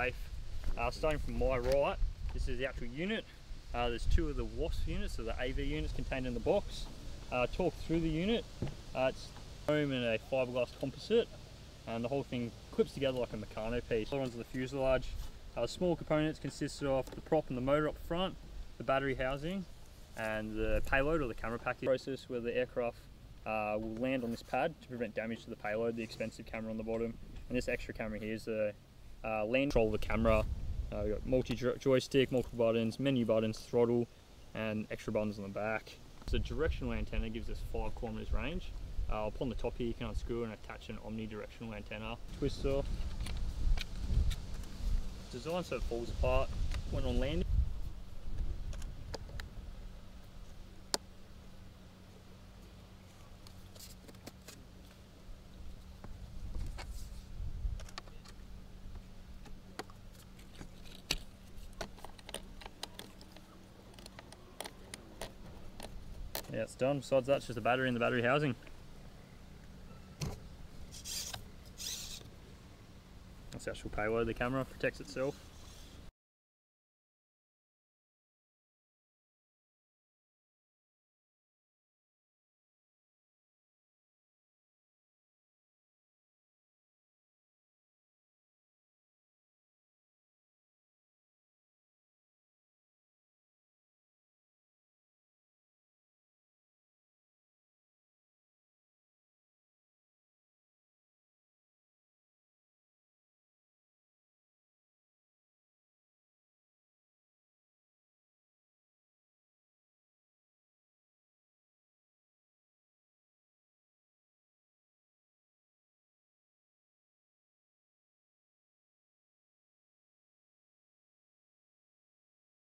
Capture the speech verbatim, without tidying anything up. safe. Uh, starting from my right, this is the actual unit. Uh, there's two of the WASP units, so the A V units contained in the box. Uh, talk through the unit. Uh, it's foam and a fiberglass composite, and the whole thing clips together like a Meccano piece. The other one's the fuselage. Uh, small components consist of the prop and the motor up front, the battery housing, and the payload or the camera package. Process where the aircraft uh, will land on this pad to prevent damage to the payload, the expensive camera on the bottom, and this extra camera here is the uh, land control of the camera. Uh, we've got multi-joystick, multiple buttons, menu buttons, throttle, and extra buttons on the back. So directional antenna gives us five kilometers range. Uh, upon the top here, you can unscrew and attach an omnidirectional antenna. Twist off. Designed so it falls apart when on landing. Yeah, it's done. Besides that, it's just the battery and the battery housing. That's the actual payload. The camera protects itself.